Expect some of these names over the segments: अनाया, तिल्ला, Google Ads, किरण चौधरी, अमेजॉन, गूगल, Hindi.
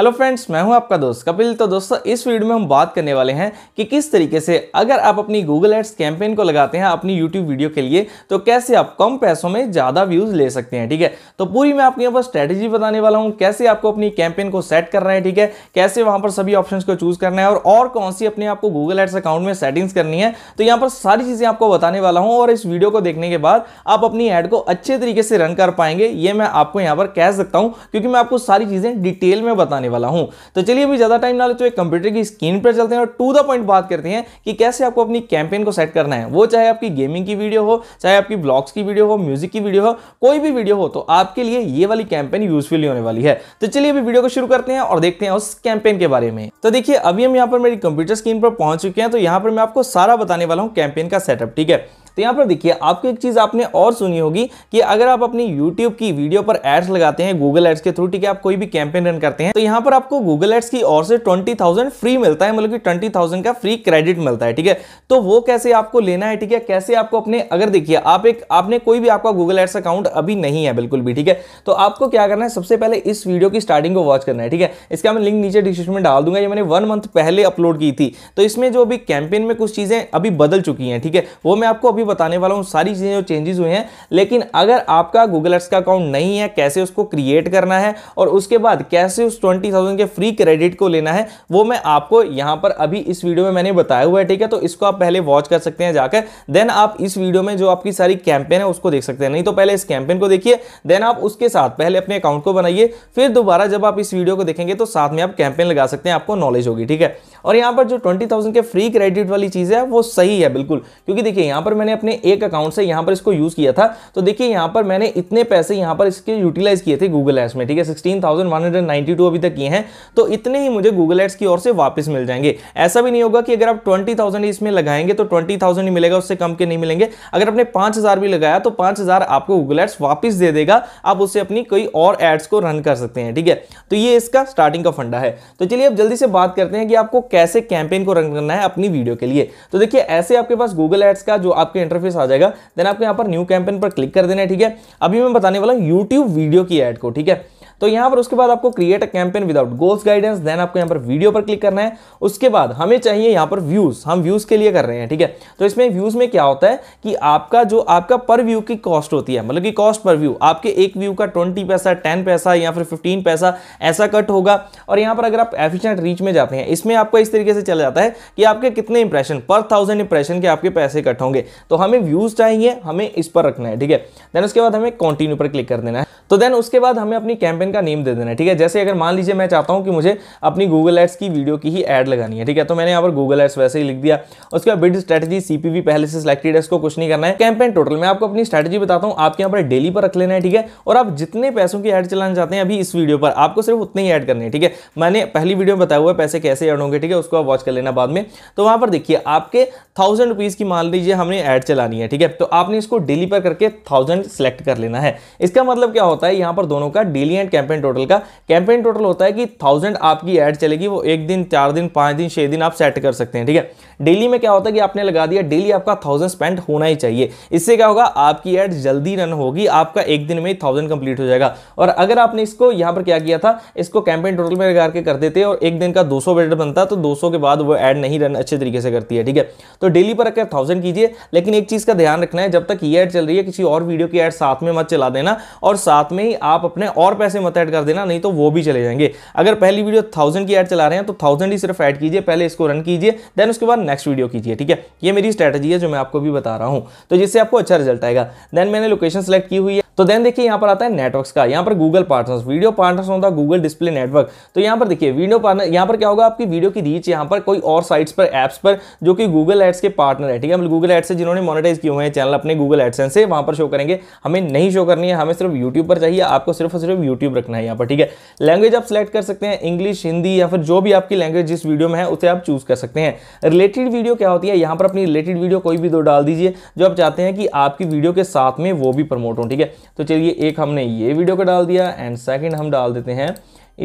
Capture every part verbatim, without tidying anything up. Hello friends, मैं हूं आपका दोस्त कपिल। तो दोस्तों इस वीडियो में हम बात करने वाले हैं कि किस तरीके से अगर आप अपनी गूगल एड्स कैंपेन को लगाते हैं अपनी यूट्यूब वीडियो के लिए तो कैसे आप कम पैसों में ज़्यादा व्यूज़ ले सकते हैं। ठीक है, तो पूरी मैं आपके यहाँ पर स्ट्रैटेजी बताने वाला हूँ कैसे आपको अपनी कैंपेन को सेट करना है। ठीक है, कैसे वहाँ पर सभी ऑप्शन को चूज़ करना है और, और कौन सी अपने आपको गूगल एड्स अकाउंट में सेटिंग्स करनी है, तो यहाँ पर सारी चीज़ें आपको बताने वाला हूँ। और इस वीडियो को देखने के बाद आप अपनी ऐड को अच्छे तरीके से रन कर पाएंगे, ये मैं आपको यहाँ पर कह सकता हूँ, क्योंकि मैं आपको सारी चीज़ें डिटेल में बताने वाला हूं। तो चलिए अभी ज्यादा टाइम ना लेते हुए कंप्यूटर की स्क्रीन पर चलते हैं और टू द पॉइंट बात करते हैं कि कैसे आपको अपनी कैंपेन को सेट करना है। वो चाहे आपकी गेमिंग की वीडियो हो, चाहे आपकी ब्लॉग्स की वीडियो हो, म्यूजिक की वीडियो हो, कोई भी वीडियो हो, तो आपके लिए ये वाली कैंपेन यूजफुल होने वाली है। तो चलिए अभी वीडियो को शुरू करते हैं और देखते हैं उस कैंपेन के बारे में। तो देखिए अभी हम यहाँ पर मेरी कंप्यूटर स्क्रीन पर पहुंच चुके हैं, तो यहाँ पर मैं आपको सारा बताने वाला हूँ कैंपेन का सेटअप। ठीक है, तो यहाँ पर देखिए आपको एक चीज़ आपने और सुनी होगी कि अगर आप अपनी YouTube की वीडियो पर एड्स लगाते हैं गूगल एड्स के थ्रू, ठीक है, आप कोई भी कैंपेन रन करते हैं, तो यहाँ पर आपको गूगल एड्स की ओर से बीस हज़ार फ्री मिलता है, मतलब कि बीस हज़ार का फ्री क्रेडिट मिलता है। ठीक है, तो वो कैसे आपको लेना है, ठीक है, कैसे आपको अपने, अगर देखिए आप एक आपने कोई भी आपका गूगल एड्स अकाउंट अभी नहीं है बिल्कुल भी, ठीक है, तो आपको क्या करना है, सबसे पहले इस वीडियो की स्टार्टिंग को वॉच करना है। ठीक है, इसका मैं लिंक नीचे डिस्क्रिप्शन में डाल दूंगा, ये मैंने वन मंथ पहले अपलोड की थी, तो इसमें जो अभी कैंपेन में कुछ चीज़ें अभी बदल चुकी हैं, ठीक है, वो मैं आपको बताने वाला हूं, सारी चीजें जो चेंजेस हुए हैं। लेकिन अगर आपका गूगल एड्स का अकाउंट नहीं है, कैसे उसको क्रिएट करना है और उसके बाद कैसे उस बीस हज़ार के फ्री क्रेडिट को लेना है, वो मैं आपको यहां पर अभी इस वीडियो में मैंने बताया हुआ है। ठीक है, तो इसको आप पहले वॉच कर सकते हैं जाकर, देन आप इस वीडियो में जो आपकी सारी कैंपेन है उसको देख सकते हैं। नहीं तो पहले इस कैंपेन को देखिए, देन आप उसके साथ पहले अपने अकाउंट को बनाइए, फिर दोबारा जब आप इस वीडियो को देखेंगे तो साथ में आप कैंपेन लगा सकते हैं, आपको नॉलेज होगी। ठीक है, और यहां पर जो बीस हज़ार के फ्री क्रेडिट वाली चीज है वो सही है बिल्कुल, क्योंकि देखिए यहां पर मैंने अपने एक अकाउंट से यहां पर इसको यूज किया था, तो देखिए यहां पर मैंने इतने पैसे यहां पर इसके यूटिलाइज किए थे गूगल एड्स में। ठीक है, सोलह हज़ार एक सौ बानवे अभी तक किए हैं, तो इतने ही मुझे गूगल एड्स की ओर से वापस मिल जाएंगे। ऐसा भी नहीं होगा कि अगर आप बीस हज़ार इसमें लगाएंगे तो बीस हज़ार ही मिलेगा, उससे कम के नहीं मिलेंगे। अगर आपने पाँच हज़ार भी लगाया तो पाँच हज़ार आपको गूगल एड्स वापस दे देगा, आप उससे अपनी कोई और एड्स को रन कर सकते हैं। ठीक है, तो ये इसका स्टार्टिंग का फंडा है। तो चलिए अब जल्दी से बात करते हैं कि आपको कैसे कैंपेन को रन करना है अपनी वीडियो के लिए। तो देखिए ऐसे आपके पास गूगल एड्स का जो आपके इंटरफेस आ जाएगा, देन आपको यहाँ पर न्यू कैंपेन पर क्लिक कर देना है। ठीक है, अभी मैं बताने वाला हूँ यूट्यूब वीडियो की ऐड को। ठीक है, तो यहाँ पर उसके बाद आपको create a campaign without goals guidance, then आपको यहाँ पर वीडियो पर क्लिक करना है। उसके बाद हमें चाहिए यहाँ पर व्यूज, हम व्यूज के लिए कर रहे हैं। ठीक है, तो इसमें व्यूज में क्या होता है कि आपका जो आपका पर व्यू की कॉस्ट होती है, मतलब कि कॉस्ट पर व्यू, आपके एक व्यू का ट्वेंटी पैसा, टेन पैसा या फिर फिफ्टीन पैसा ऐसा कट होगा। और यहाँ पर अगर आप एफिशिएंट रीच में जाते हैं, इसमें आपको इस तरीके से चला जाता है कि आपके कितने इंप्रेशन पर थाउजेंड इंप्रेशन के आपके पैसे कट होंगे। तो हमें व्यूज चाहिए, हमें इस पर रखना है। ठीक है, देन उसके बाद हमें कंटिन्यू पर क्लिक कर देना है। तो देन उसके बाद हमें अपनी कैंपेन का नेम दे देना है। ठीक है, जैसे अगर मान लीजिए मैं चाहता हूं कि मुझे अपनी गूगल एड्स की वीडियो की ही ऐड लगानी है। ठीक है, तो मैंने यहां पर गूगल एड्स वैसे ही लिख दिया। उसके बाद बिड स्ट्रेटजी, सीपीवी पहले से सिलेक्टेड है, इसको कुछ नहीं करना है। कैंपेन टोटल मैं आपको अपनी स्ट्रेटजी बताता हूं, आपके यहां पर डेली पर रख लेना है। ठीक है, और आप जितने पैसों की ऐड चलाना चाहते हैं अभी इस वीडियो पर आपको सिर्फ उतने ही ऐड करने हैं। ठीक है, मैंने पहली वीडियो में बताया हुआ है पैसे कैसे ऐड होंगे। ठीक है, उसको आप वॉच कर लेना बाद में। तो वहां पर देखिए आपके थाउजेंड रुपीज की मान लीजिए हमने ऐड चलानी है। ठीक है, तो आपने इसको डेली पर करके थाउजेंड सेलेक्ट कर लेना है। इसका मतलब क्या होता है, यहां पर दोनों का डेली एंड कैंपेन टोटल का कैंपेन टोटल होता है कि थाउजेंड आपकी ऐड चलेगी, वो एक दिन, चार दिन, पांच दिन, छह दिन आप सेट कर सकते हैं। ठीक है, डेली में क्या होता है कि आपने लगा दिया, डेली आपका थाउजेंड स्पेंड होना ही चाहिए। इससे क्या होगा, आपकी ऐड जल्दी रन होगी, आपका एक दिन में थाउजेंड कंप्लीट हो जाएगा। और अगर आपने इसको यहाँ पर क्या किया था, इसको कैंपेन टोटल में लगा के कर देते और एक दिन का दो सौ बजट बनता, तो दो सौ के बाद वो ऐड नहीं रन अच्छे तरीके से करती है। ठीक है, तो डेली पर रखकर थाउजेंड कीजिए, लेकिन एक चीज का ध्यान रखना है, जब तक ये ऐड चल रही है किसी और वीडियो की ऐड साथ में मत चला देना, और साथ में ही आप अपने और पैसे मत ऐड कर देना, नहीं तो वो भी चले जाएंगे। अगर पहली वीडियो थाउजेंड की ऐड चला रहे हैं तो थाउजेंड ही सिर्फ ऐड कीजिए, पहले इसको रन कीजिए, देन उसके बाद नेक्स्ट वीडियो कीजिए। ठीक है, ये मेरी स्ट्रेटजी है जो मैं आपको भी बता रहा हूं, तो जिससे आपको अच्छा रिजल्ट आएगा। देन मैंने लोकेशन सेलेक्ट की हुई है। तो देन देखिए यहाँ पर आता है नेटवर्क्स का, यहाँ पर गूगल पार्टनर्स, वीडियो पार्टनर्स होता है गूगल डिस्प्ले नेटवर्क। तो यहाँ पर देखिए वीडियो पार्टनर, यहाँ पर क्या होगा, आपकी वीडियो की रीच यहाँ पर कोई और साइट्स पर, ऐप्स पर जो कि गूगल एड्स के पार्टनर है। ठीक है, मतलब गूगल एड्स से जिन्होंने मोनेटाइज किए हुए हैं चैनल अपने गूगल एडसेंस से, वहाँ पर शो करेंगे, हमें नहीं शो करनी है, हमें सिर्फ यूट्यूब पर चाहिए। आपको सिर्फ और सिर्फ यूट्यूब रखना है यहाँ पर। ठीक है, लैंग्वेज आप सिलेक्ट कर सकते हैं, इंग्लिश, हिंदी या फिर जो भी आपकी लैंग्वेज जिस वीडियो में है उसे आप चूज कर सकते हैं। रिलेटेड वीडियो क्या होती है, यहाँ पर अपनी रिलेटेड वीडियो कोई भी दो डाल दीजिए जो आप चाहते हैं कि आपकी वीडियो के साथ में वो भी प्रमोट हो। ठीक है, तो चलिए एक हमने ये वीडियो को डाल दिया एंड सेकंड हम डाल देते हैं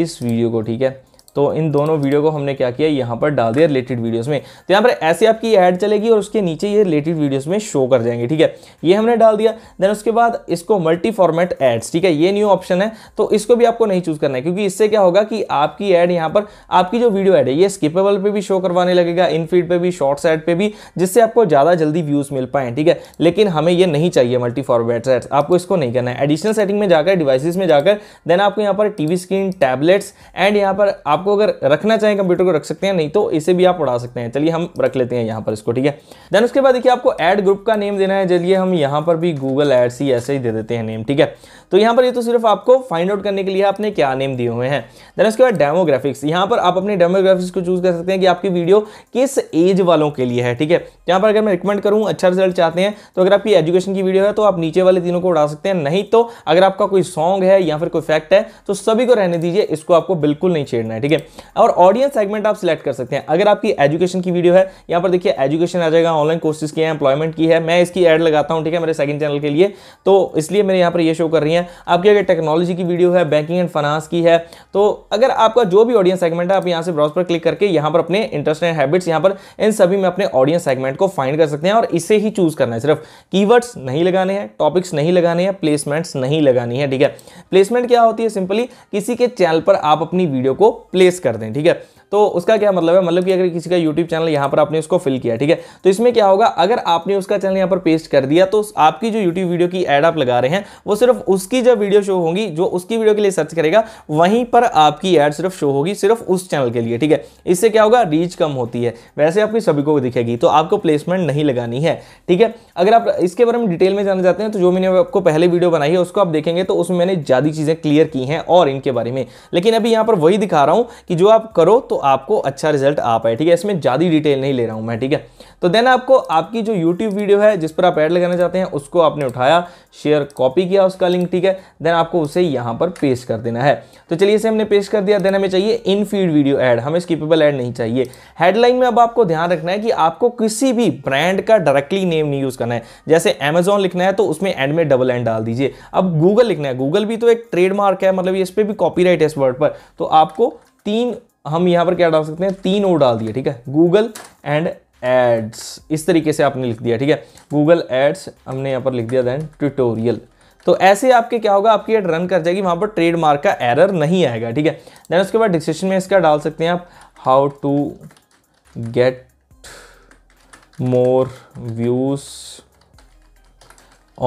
इस वीडियो को। ठीक है, तो इन दोनों वीडियो को हमने क्या किया, यहाँ पर डाल दिया रिलेटेड वीडियोस में। तो यहाँ पर ऐसे आपकी ऐड चलेगी और उसके नीचे ये रिलेटेड वीडियोस में शो कर जाएंगे। ठीक है, ये हमने डाल दिया। देन उसके बाद इसको मल्टी फॉर्मेट एड्स, ठीक है, ये न्यू ऑप्शन है, तो इसको भी आपको नहीं चूज करना है, क्योंकि इससे क्या होगा कि आपकी ऐड यहाँ पर, आपकी जो वीडियो ऐड है ये स्किपेबल पर भी शो करवाने लगेगा, इन फीड पर भी, शॉर्ट्स ऐड पर भी, जिससे आपको ज़्यादा जल्दी व्यूज़ मिल पाएँ। ठीक है, लेकिन हमें ये नहीं चाहिए मल्टी फॉर्मेट एड्स, आपको इसको नहीं करना है। एडिशनल सेटिंग में जाकर, डिवाइसेस में जाकर, देन आपको यहाँ पर टीवी स्क्रीन, टैबलेट्स एंड यहाँ पर आप को अगर रखना चाहें कंप्यूटर को रख सकते हैं, नहीं तो इसे भी आप उड़ा सकते हैं। चलिए हम रख लेते हैं यहाँ पर इसको। ठीक है, देन उसके बाद देखिए आपको ऐड ग्रुप का नेम देना है। चलिए हम यहाँ पर भी गूगल एड्स ही ऐसे ही दे देते हैं नेम। ठीक है, तो यहाँ पर ये तो सिर्फ आपको फाइंड आउट करने के लिए आपने क्या नेम दिए हुए हैं। देन उसके बाद डेमोग्राफिक्स, यहाँ पर आप अपने डेमोग्राफिक्स को चूज कर सकते हैं कि आपकी वीडियो किस एज वालों के लिए है। ठीक है, यहाँ पर अगर मैं रिकमेंड करूँ, अच्छा रिजल्ट चाहते हैं, तो अगर आपकी एजुकेशन की वीडियो है तो आप नीचे वाले तीनों को उड़ा सकते हैं, नहीं तो अगर आपका कोई सॉन्ग है या फिर कोई फैक्ट है तो सभी को रहने दीजिए, इसको आपको बिल्कुल नहीं छेड़ना है। ठीक है, और ऑडियंस सेगमेंट आप सिलेक्ट कर सकते हैं। अगर आपकी एजुकेशन की वीडियो है, यहाँ पर देखिए एजुकेशन आ जाएगा, ऑनलाइन कोर्सेज की है, एम्प्लॉयमेंट की है, मैं इसकी ऐड लगाता हूँ। ठीक है, मेरे सेकंड चैनल के लिए, तो इसलिए मेरे यहाँ पर ये शो कर रही है। आपकी अगर टेक्नोलॉजी की वीडियो है, बैंकिंग एंड फाइनेंस की है, तो अगर आपका जो भी ऑडियंस सेगमेंट है, आप यहाँ से ब्राउज पर क्लिक करके यहाँ पर अपने इंटरेस्ट एंड हैबिट्स, यहाँ पर इन सभी में अपने ऑडियंस सेगमेंट को फाइंड कर सकते हैं और इसे ही चूज करना है। सिर्फ कीवर्ड्स नहीं लगाने हैं, टॉपिक्स नहीं लगाने हैं, प्लेसमेंट्स नहीं लगानी है। ठीक है, प्लेसमेंट क्या होती है, सिंपली किसी के चैनल पर आप अपनी वीडियो को प्लेस कर दें। ठीक है, तो उसका क्या मतलब है, मतलब कि अगर किसी का यूट्यूब चैनल यहाँ पर आपने उसको फिल किया, ठीक है, तो इसमें क्या होगा, अगर आपने उसका चैनल यहाँ पर पेस्ट कर दिया तो आपकी जो यूट्यूब वीडियो की ऐड आप लगा रहे हैं वो सिर्फ उसकी जब वीडियो शो होगी, जो उसकी वीडियो के लिए सर्च करेगा वहीं पर आपकी ऐड सिर्फ शो होगी, सिर्फ उस चैनल के लिए। ठीक है, इससे क्या होगा, रीच कम होती है, वैसे आपकी सभी को दिखेगी, तो आपको प्लेसमेंट नहीं लगानी है। ठीक है, अगर आप इसके बारे में डिटेल में जाना चाहते हैं तो जो मैंने आपको पहले वीडियो बनाई है उसको आप देखेंगे, तो उसमें मैंने ज़्यादा चीज़ें क्लियर की हैं और इनके बारे में, लेकिन अभी यहाँ पर वही दिखा रहा हूँ कि जो आप करो तो आपको अच्छा रिजल्ट आ पाए। ठीक है, इसमें ज़्यादा डिटेल नहीं ले रहा हूं मैं। ठीक है, तो देन आपको आपकी जो यूट्यूब वीडियो है जिस पर आप ऐड लगाना चाहते हैं उसको आपने उठाया, शेयर कॉपी किया उसका लिंक, ठीक है, देन आपको उसे यहाँ पर पेस्ट कर देना है। तो चलिए इसे हमने पेस्ट कर दिया। देन हमें चाहिए इन फीड वीडियो ऐड, हमें स्किपेबल ऐड नहीं चाहिए। हेडलाइन में अब आपको ध्यान रखना है कि आपको किसी भी ब्रांड का डायरेक्टली नेम नहीं यूज़ करना है। जैसे अमेजॉन लिखना है तो उसमें एंड में डबल एन डाल दीजिए। अब गूगल लिखना है, गूगल भी तो एक ट्रेडमार्क है, मतलब इस पर भी कॉपीराइट है इस वर्ड पर, तो आपको तीन, हम यहाँ पर क्या डाल सकते हैं, तीन ओ डाल दिए। ठीक है, गूगल एंड एड्स, इस तरीके से आपने लिख दिया। ठीक है, गूगल एड्स हमने यहाँ पर लिख दिया, देन ट्यूटोरियल, तो ऐसे आपके क्या होगा, आपकी एड रन कर जाएगी, वहाँ पर ट्रेडमार्क का एरर नहीं आएगा। ठीक है, देन उसके बाद डिस्क्रिप्शन में इसका डाल सकते हैं आप, how to get more views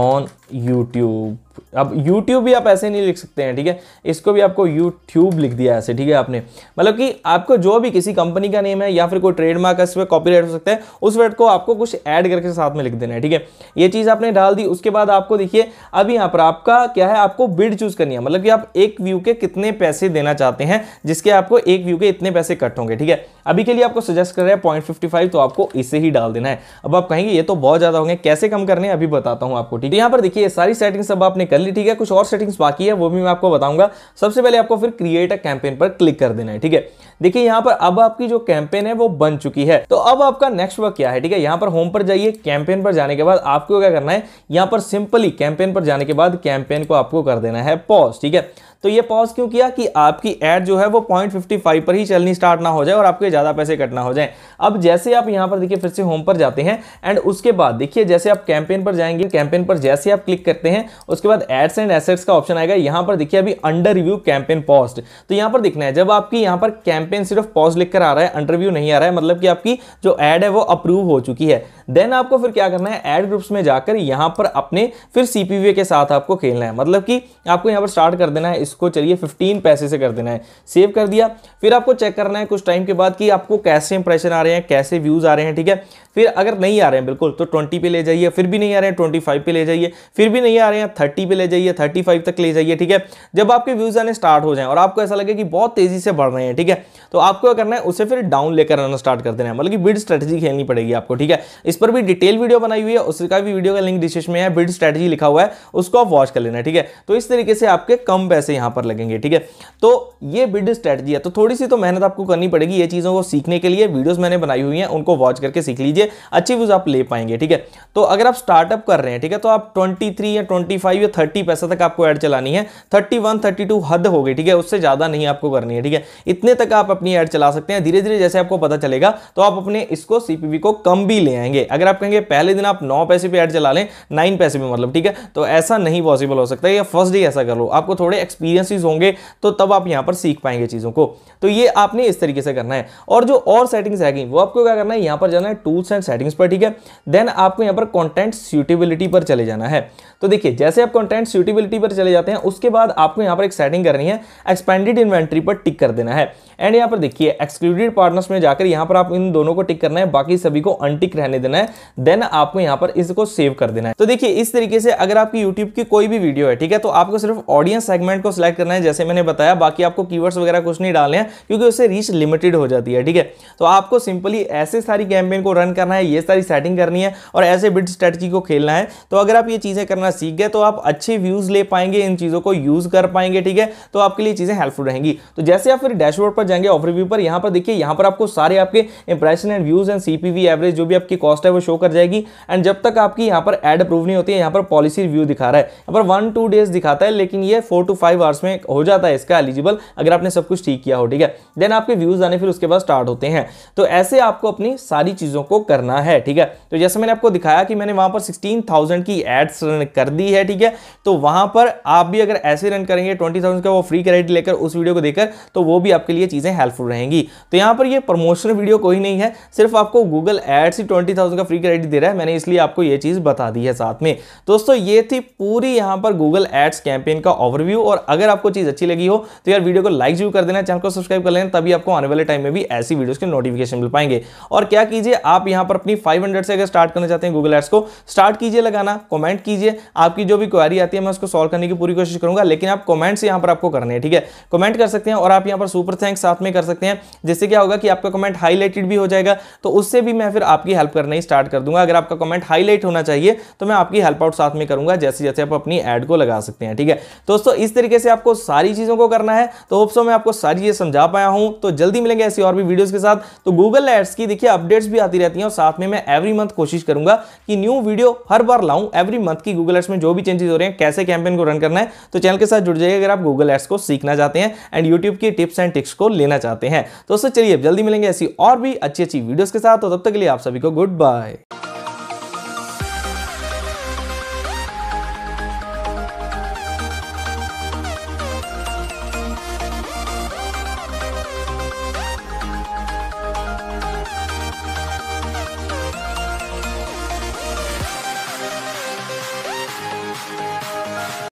on YouTube. अब YouTube भी आप ऐसे नहीं लिख सकते हैं। ठीक है, इसको भी आपको YouTube लिख दिया ऐसे। ठीक है, आपने मतलब कि आपको जो भी किसी कंपनी का नेम है या फिर कोई ट्रेडमार्क है, इस पर कॉपीराइट हो सकता है, उस वर्ड को आपको कुछ ऐड करके साथ में लिख देना है। ठीक है, ये चीज़ आपने डाल दी। उसके बाद आपको देखिए अब यहाँ पर आपका क्या है, आपको बिड चूज़ करनी है, मतलब कि आप एक व्यू के कितने पैसे देना चाहते हैं, जिसके आपको एक व्यू के इतने पैसे कट होंगे। ठीक है, अभी के लिए आपको सजेस्ट कर रहे हैं पॉइंट फिफ्टी फाइव, तो आपको इसे ही डाल देना है। अब आप कहेंगे ये तो बहुत ज़्यादा होंगे, कैसे कम करने अभी बताता हूँ आपको। ठीक है, यहाँ पर देखिए सारी सेटिंग्स अब आपने कर ली। ठीक है, कुछ और सेटिंग्स बाकी है वो भी मैं आपको बताऊंगा। सबसे पहले आपको फिर क्रिएट अ कैंपेन पर क्लिक कर देना है। ठीक है, देखिए यहाँ पर अब आपकी जो कैंपेन है वो बन चुकी है। तो अब आपका नेक्स्ट वर्क क्या है, ठीक है, यहाँ पर होम पर जाइए, कैंपेन पर जाने के बाद आपको क्या करना है, यहाँ पर सिंपली कैंपेन पर जाने के बाद कैंपेन को आपको कर देना है पॉज। ठीक है, तो ये पॉज क्यों किया कि आपकी ऐड जो है वो पॉइंट फिफ्टी फाइव पर ही चलनी स्टार्ट ना हो जाए और आपके ज़्यादा पैसे कट ना हो जाए। अब जैसे आप यहाँ पर देखिए फिर से होम पर जाते हैं एंड उसके बाद देखिए जैसे आप कैंपेन पर जाएंगे, कैंपेन पर जैसे आप क्लिक करते हैं उसके बाद एड्स एंड एसेट्स का ऑप्शन आएगा। यहाँ पर देखिए अभी अंडर रिव्यू कैंपेन पॉज, तो यहाँ पर देखना है जब आपकी यहाँ पर कैंपेन सिर्फ पॉज लिखकर आ रहा है, अंडर रिव्यू नहीं आ रहा है, मतलब कि आपकी जो ऐड है वो अप्रूव हो चुकी है। देन आपको फिर क्या करना है, ऐड ग्रुप्स में जाकर यहाँ पर अपने फिर सी पी वी के साथ आपको खेलना है, मतलब कि आपको यहाँ पर स्टार्ट कर देना है इसको, चलिए फिफ्टीन पैसे से कर देना है, सेव कर दिया। फिर आपको चेक करना है कुछ टाइम के बाद कि आपको कैसे इंप्रेशन आ रहे हैं, कैसे व्यूज आ रहे हैं। ठीक है, फिर अगर नहीं आ रहे हैं बिल्कुल तो ट्वेंटी पे ले जाइए, फिर भी नहीं आ रहे हैं ट्वेंटी फाइव पे ले जाइए, फिर भी नहीं आ रहे हैं थर्टी पे ले जाइए, थर्टी फाइव तक ले जाइए। ठीक है, जब आपके व्यूज आने स्टार्ट हो जाएं और आपको ऐसा लगे कि बहुत तेजी से बढ़ रहे हैं, ठीक है, तो आपको क्या करना है उसे फिर डाउन लेकर आना स्टार्ट कर देना है, मतलब कि बिड स्ट्रेटेजी खेलनी पड़ेगी आपको। ठीक है, इस पर भी डिटेल वीडियो बनाई हुई है, उसका भी वीडियो का लिंक डिस्क्रिप्शन में है, बिड स्ट्रेटजी लिखा हुआ है, उसको आप वॉच कर लेना। ठीक है, तो इस तरीके से आपके कम पैसे यहाँ पर लगेंगे। ठीक है, तो ये बिड स्ट्रेटजी है, तो थोड़ी सी तो मेहनत आपको करनी पड़ेगी। ये चीज़ों को सीखने के लिए वीडियोस मैंने बनाई हुई हैं, उनको वॉच करके सीख लीजिए, अच्छी व्यूज आप ले पाएंगे। ठीक है, तो अगर आप स्टार्टअप कर रहे हैं, ठीक है, तो आप तेईस या पच्चीस या तीस पैसा तक आपको ऐड चलानी है। इकतीस, बत्तीस हद हो गई। ठीक है, उससे ज़्यादा नहीं आपको करनी है। ठीक है, इतने तक आप अपनी ऐड चला सकते हैं। धीरे धीरे जैसे आपको पता चलेगा तो आप अपने इसको सीपीवी को कम भी ले आएंगे। अगर आप कहेंगे पहले दिन आप नौ पैसे पर ऐड चला लें, नाइन पैसे पर मतलब, ठीक है, तो ऐसा नहीं पॉसिबल हो सकता है, या फर्स्ट डे ऐसा कर लो। आपको थोड़े एक्सपीरियंसिस होंगे तो तब आप यहाँ पर सीख पाएंगे चीज़ों को। तो ये आपने इस तरीके से करना है। और जो और सेटिंग्स रहेगी वो आपको क्या करना है, यहाँ पर जाना है टूल्स एंड सेटिंग्स पर। ठीक है, देन आपको यहाँ पर कंटेंट सूटेबिलिटी पर चले जाना है। तो देखिए, जैसे आप कंटेंट सूटेबिलिटी पर चले जाते हैं, उसके बाद आपको यहाँ पर एक सेटिंग करनी है, एक्सपेंडेड इन्वेंट्री पर टिक कर देना है। एंड यहाँ पर देखिए, एक्सक्लूडेड पार्टनर्स में जाकर यहाँ पर आप इन दोनों को टिक करना है, बाकी सभी को अनटिक रहने देना है। देन आपको यहाँ पर इसको सेव कर देना है। तो देखिए, इस तरीके से अगर आपकी यूट्यूब की कोई भी वीडियो है, ठीक है, तो आपको सिर्फ ऑडियंस सेगमेंट को सिलेक्ट करना है, जैसे मैंने बताया। बाकी आपको कीवर्ड्स वगैरह कुछ नहीं डालने हैं, क्योंकि उससे रीच लिमिटेड हो जाती है। ठीक है, तो आपको सिंपली ऐसे सारी कैंपेन को रन करना है, ये सारी सेटिंग करनी है, और ऐसे बिड स्ट्रेटजी को खेलना है। तो अगर आप ये चीज़ें करना सीख गए तो आप अच्छे व्यूज़ ले पाएंगे, इन चीज़ों को यूज़ कर पाएंगे। ठीक है, तो आपके लिए चीज़ें हेल्पफुल रहेंगी। तो जैसे आप फिर डैशबोर्ड पर जाएंगे, ओवरव्यू पर, यहाँ पर देखिए, यहाँ पर आपको सारे आपके impression and views and CPV average जो भी आपकी कॉस्ट है वो शो कर जाएगी। एंड जब तक आपकी यहाँ पर एड अप्रूव नहीं होती है, यहाँ पर पॉलिसी रिव्यू दिखा रहा है, यहाँ पर वन टू डेज दिखाता है, लेकिन ये फोर टू फाइव आवर्स में हो जाता है इसका एलिजिबल, अगर आपने सब कुछ ठीक किया हो। ठीक है, देन आपके व्यूज़ आने फिर उसके बाद स्टार्ट होते हैं। तो ऐसे आपको अपनी सारी चीज़ों को करना है। ठीक है, तो जैसे मैंने आपको दिखाया कि मैंने वहाँ पर सिक्सटीन थाउजेंड की एड्स रन कर दी है। ठीक है, तो वहाँ पर आप भी अगर ऐसे रन करेंगे ट्वेंटी थाउजेंड का वो फ्री क्रेडिट लेकर, उस वीडियो को देकर, तो वो भी आपके लिए चीज़ें हेल्पफुल रहेंगी। तो यहाँ पर ये प्रमोशनल वीडियो कोई नहीं है, सिर्फ आपको गूगल एड्स ही ट्वेंटी थाउजेंड का फ्री क्रेडिट दे रहा है, मैंने इसलिए आपको ये चीज़ बता दी है। साथ में दोस्तों, ये थी पूरी यहाँ पर गूगल एड्स कैंपेन का ओवरव्यू। और अगर आपको चीज़ अच्छी लगी हो तो यार वीडियो को लाइक जरूर कर देना, चैनल को सब्सक्राइब कर लेना, तभी आपको आने वाले टाइम में भी ऐसी वीडियोस के नोटिफिकेशन मिल पाएंगे। और क्या कीजिए, आप यहाँ पर अपनी पाँच सौ से अगर स्टार्ट करना चाहते हैं गूगल एड्स को, स्टार्ट कीजिए लगाना, कमेंट कीजिए, आपकी जो भी क्वेरी आती है मैं उसको सॉल्व करने की पूरी कोशिश करूंगा, लेकिन आप कमेंट्स यहाँ पर आपको करने हैं। ठीक है, कमेंट कर सकते हैं, और आप यहाँ पर सुपर थैंक्स साथ में कर सकते हैं, जिससे क्या होगा कि आपका कमेंट हाईलाइटेड भी हो जाएगा। तो उससे भी मैं फिर आपकी हेल्प करना ही स्टार्ट कर दूंगा। अगर आपका कमेंट हाईलाइट होना चाहिए तो मैं आपकी हेल्प आउट साथ में करूंगा, जैसे जैसे आप अपनी एड को लगा सकते हैं। ठीक है दोस्तों, इस तरीके से आपको सारी चीज़ों को करना है। तो होप सो मैं आपको सारी चीज़ें समझा पाया हूं। तो जल्दी मिलेंगे ऐसी और भी वीडियोस के साथ। तो गूगल एड्स की देखिए अपडेट्स भी आती रहती हैं, और साथ में मैं एवरी मंथ कोशिश करूंगा कि न्यू वीडियो हर बार लाऊं, एवरी मंथ की गूगल एड्स में जो भी चेंजेस हो रहे हैं, कैसे कैंपेन को रन करना है। तो चैनल के साथ जुड़ जाइए अगर आप गूगल एड्स को सीखना चाहते हैं एंड यूट्यूब की टिप्स एंड ट्रिक्स को लेना चाहते हैं। दोस्तों चलिए, अब जल्दी मिलेंगे ऐसी और भी अच्छी अच्छी वीडियोज़ के साथ। तो तब तक के लिए आप सभी को गुड बाय।